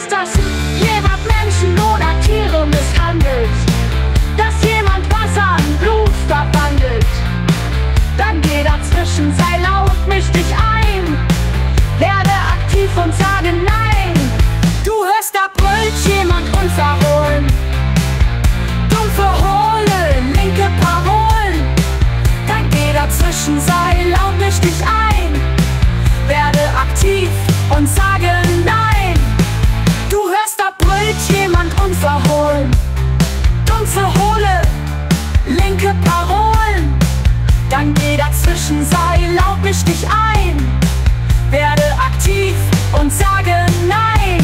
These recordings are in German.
ist, dass jemand Menschen oder Tiere misshandelt, dass jemand Wasser in Blut verwandelt. Dann geh dazwischen, sei laut, misch dich ein, werde aktiv und sage nein. Du hörst, da brüllt jemand unverhohlen, dumpfe, hohle, linke Parolen. Dann geh dazwischen, sei laut, misch dich ein, werde aktiv und sage nein. Du hörst, da brüllt jemand unverhohlen, dumpfe, hohle, linke Parolen. Dann geh dazwischen, sei laut, misch dich ein, werde aktiv und sage nein.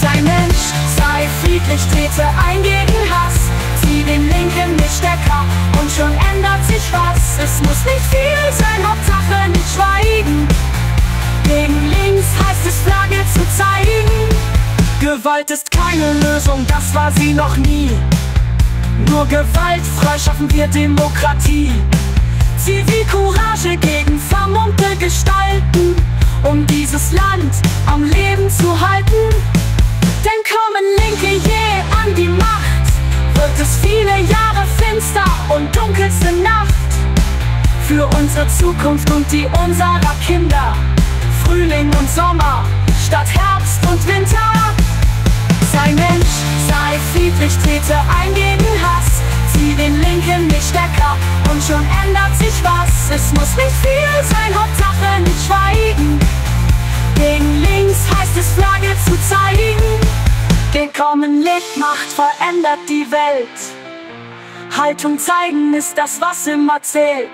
Sei Mensch, sei friedlich, trete ein gegen Hass, zieh den linken Stecker und schon ändert sich was. Es muss nicht viel sein, Hauptsache nicht schweigen. Gegen links heißt es, Flagge zu zeigen. Gewalt ist keine Lösung, das war sie noch nie. Nur gewaltfrei schaffen wir Demokratie. Zivilcourage gegen vermummte Gestalten, um dieses Land am Leben zu halten. Denn kommen Linke je an die Macht, wird es viele Jahre finster und dunkelste Nacht. Für unsere Zukunft und die unserer Kinder, Frühling und Sommer statt Herbst und Winter. Sei Mensch, sei friedlich, trete ein gegen Hass, zieh den linken Stecker und schon ändert sich was. Es muss nicht viel sein, Hauptsache nicht schweigen. Gegen links heißt es, Flagge zu zeigen. Gekommen Licht macht, verändert die Welt. Haltung zeigen ist das, was immer zählt.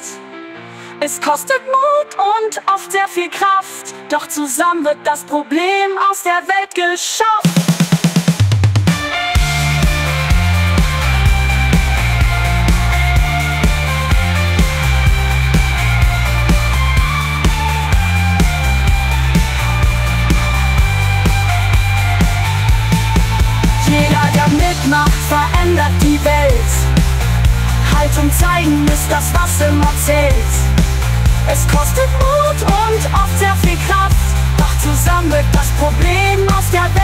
Es kostet Mut und oft sehr viel Kraft, doch zusammen wird das Problem aus der Welt geschafft. Jeder, der mitmacht, verändert die Welt. Haltung zeigen ist das, was immer zählt. Es kostet Mut und oft sehr viel Kraft, doch zusammen wird das Problem aus der Welt.